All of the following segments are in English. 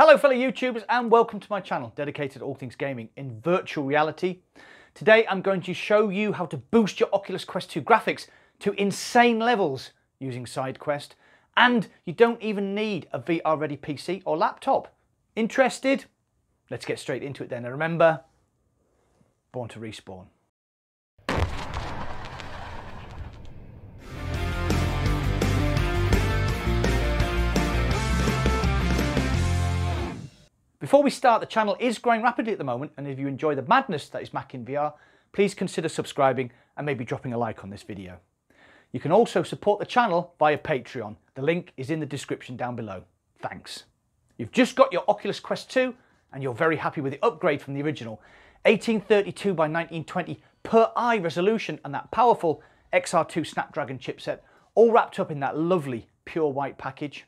Hello fellow YouTubers and welcome to my channel dedicated to all things gaming in virtual reality. Today I'm going to show you how to boost your Oculus Quest 2 graphics to insane levels using SideQuest, and you don't even need a VR ready PC or laptop. Interested? Let's get straight into it then, and remember, Born to Respawn. Before we start, the channel is growing rapidly at the moment, and if you enjoy the madness that is Mac in VR, please consider subscribing and maybe dropping a like on this video. You can also support the channel via Patreon. The link is in the description down below. Thanks. You've just got your Oculus Quest 2 and you're very happy with the upgrade from the original. 1832 by 1920 per eye resolution and that powerful XR2 Snapdragon chipset, all wrapped up in that lovely pure white package.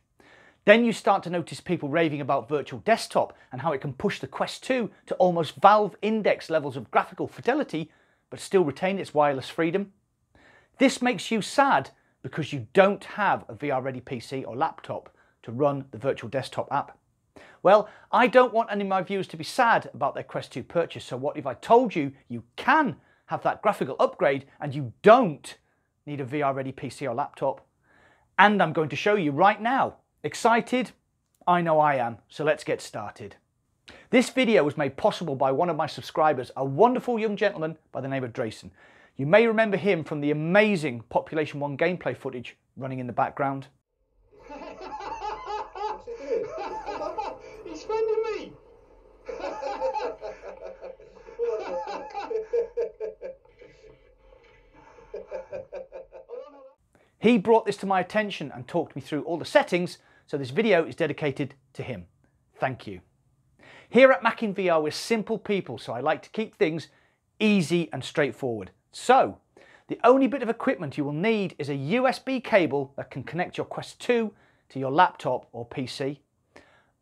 Then you start to notice people raving about Virtual Desktop and how it can push the Quest 2 to almost Valve Index levels of graphical fidelity, but still retain its wireless freedom. This makes you sad because you don't have a VR-ready PC or laptop to run the Virtual Desktop app. Well, I don't want any of my viewers to be sad about their Quest 2 purchase, so what if I told you you can have that graphical upgrade and you don't need a VR-ready PC or laptop? And I'm going to show you right now. Excited? I know I am, so let's get started. This video was made possible by one of my subscribers, a wonderful young gentleman by the name of Drayson. You may remember him from the amazing Population 1 gameplay footage running in the background. He's finding me! He brought this to my attention and talked me through all the settings, so this video is dedicated to him. Thank you. Here at Mac in VR, we're simple people, so I like to keep things easy and straightforward. So, the only bit of equipment you will need is a USB cable that can connect your Quest 2 to your laptop or PC.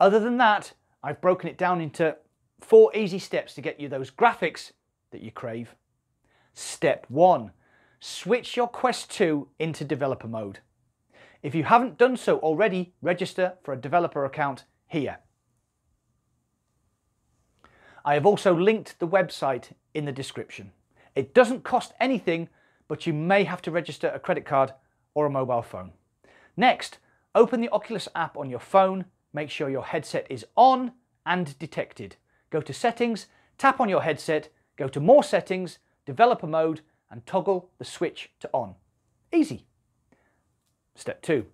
Other than that, I've broken it down into 4 easy steps to get you those graphics that you crave. Step 1. Switch your Quest 2 into developer mode. If you haven't done so already, register for a developer account here. I have also linked the website in the description. It doesn't cost anything, but you may have to register a credit card or a mobile phone. Next, open the Oculus app on your phone, make sure your headset is on and detected. Go to Settings, tap on your headset, go to More Settings, Developer Mode, and toggle the switch to on. Easy. Step 2.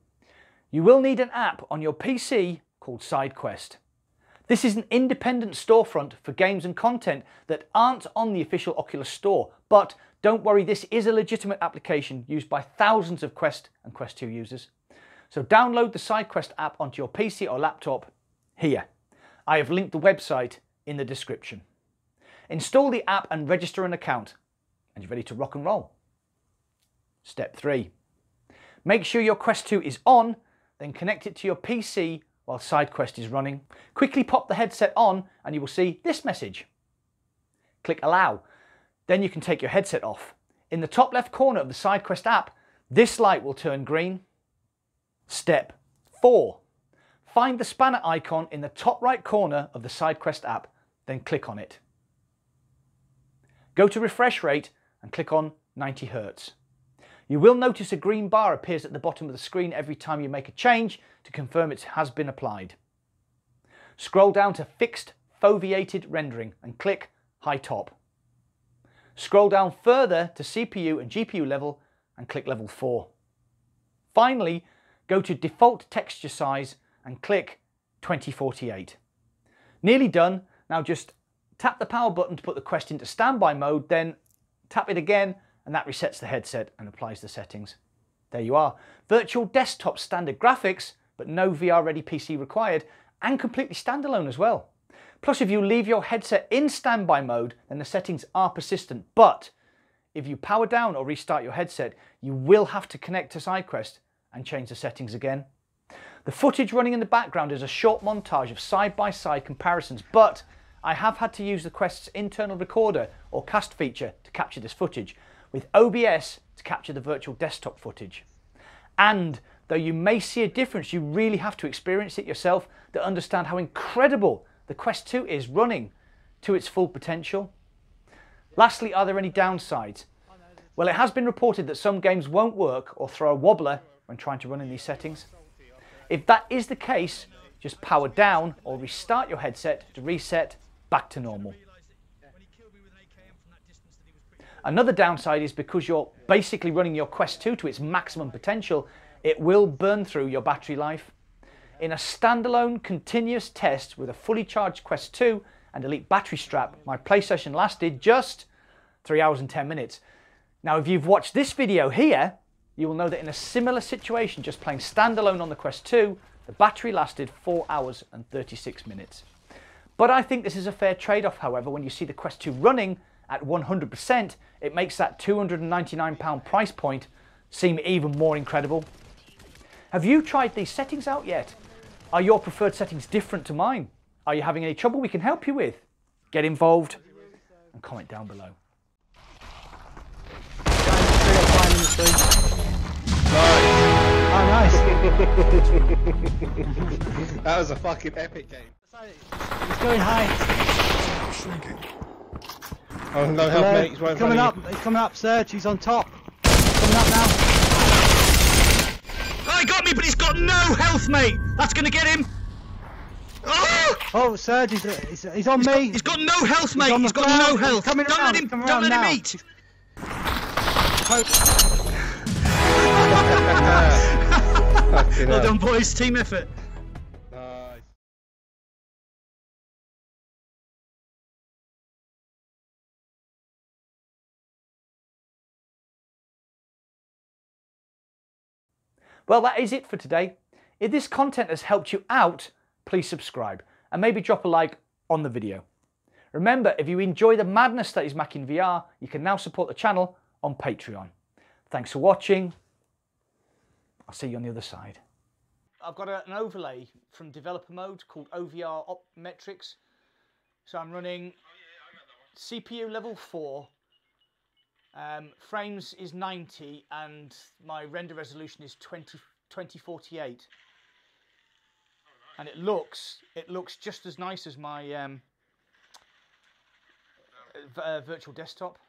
You will need an app on your PC called SideQuest. This is an independent storefront for games and content that aren't on the official Oculus Store, but don't worry, this is a legitimate application used by thousands of Quest and Quest 2 users. So download the SideQuest app onto your PC or laptop here. I have linked the website in the description. Install the app and register an account, and you're ready to rock and roll. Step 3. Make sure your Quest 2 is on, then connect it to your PC while SideQuest is running. Quickly pop the headset on and you will see this message. Click Allow. Then you can take your headset off. In the top left corner of the SideQuest app, this light will turn green. Step 4. Find the spanner icon in the top right corner of the SideQuest app, then click on it. Go to refresh rate and click on 90 Hz. You will notice a green bar appears at the bottom of the screen every time you make a change to confirm it has been applied. Scroll down to Fixed Foveated Rendering and click High Top. Scroll down further to CPU and GPU level and click Level 4. Finally, go to Default Texture Size and click 2048. Nearly done. Now just tap the power button to put the Quest into standby mode, then tap it again, and that resets the headset and applies the settings. There you are. Virtual Desktop standard graphics, but no VR-ready PC required, and completely standalone as well. Plus, if you leave your headset in standby mode, then the settings are persistent, but if you power down or restart your headset, you will have to connect to SideQuest and change the settings again. The footage running in the background is a short montage of side-by-side comparisons, but I have had to use the Quest's internal recorder or cast feature to capture this footage, with OBS to capture the virtual desktop footage. And though you may see a difference, you really have to experience it yourself to understand how incredible the Quest 2 is running to its full potential. Lastly, are there any downsides? Well, it has been reported that some games won't work or throw a wobbler when trying to run in these settings. If that is the case, just power down or restart your headset to reset back to normal. Another downside is because you're basically running your Quest 2 to its maximum potential, it will burn through your battery life. In a standalone continuous test with a fully charged Quest 2 and Elite battery strap, my play session lasted just 3 hours and 10 minutes. Now, if you've watched this video here, you will know that in a similar situation, just playing standalone on the Quest 2, the battery lasted 4 hours and 36 minutes. But I think this is a fair trade-off, however, when you see the Quest 2 running at 100%, it makes that £299 price point seem even more incredible. Have you tried these settings out yet? Are your preferred settings different to mine? Are you having any trouble we can help you with? Get involved and comment down below. Oh, nice. That was a fucking epic game. It's going high. Shrinking. Oh no, help mate, he's running. Coming up, he's coming up, Serge, he's on top. Coming up now. Oh, he got me, but he's got no health, mate. That's gonna get him. Oh, Serge, he's on me. He's got no health, mate. He's got no health. Don't let him, eat. Well done, boys. Team effort. Well, that is it for today. If this content has helped you out, please subscribe and maybe drop a like on the video. Remember, if you enjoy the madness that is Mac in VR, you can now support the channel on Patreon. Thanks for watching. I'll see you on the other side. I've got an overlay from developer mode called OVR Metrics. So I'm running CPU level 4. Frames is 90 and my render resolution is 2048, and it looks just as nice as my virtual desktop.